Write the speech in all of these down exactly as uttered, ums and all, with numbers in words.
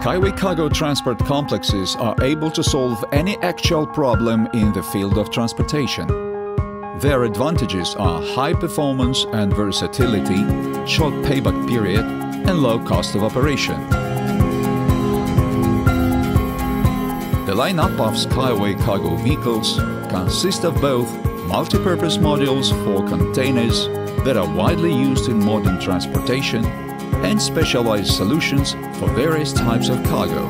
SkyWay cargo transport complexes are able to solve any actual problem in the field of transportation. Their advantages are high performance and versatility, short payback period, and low cost of operation. The lineup of SkyWay cargo vehicles consists of both multi-purpose modules for containers that are widely used in modern transportation and specialized solutions for various types of cargo.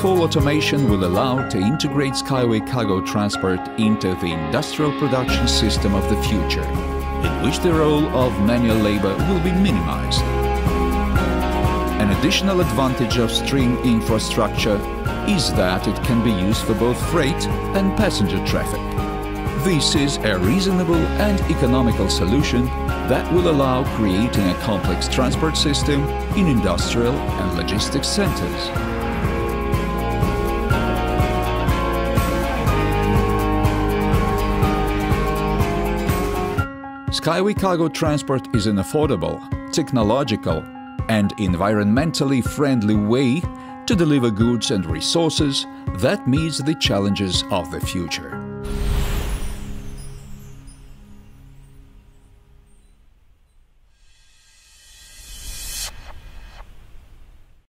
Full automation will allow to integrate SkyWay cargo transport into the industrial production system of the future, in which the role of manual labor will be minimized. An additional advantage of string infrastructure is that it can be used for both freight and passenger traffic. This is a reasonable and economical solution that will allow creating a complex transport system in industrial and logistics centers. SkyWay cargo transport is an affordable, technological, and environmentally friendly way to deliver goods and resources that meets the challenges of the future.